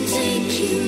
to take you.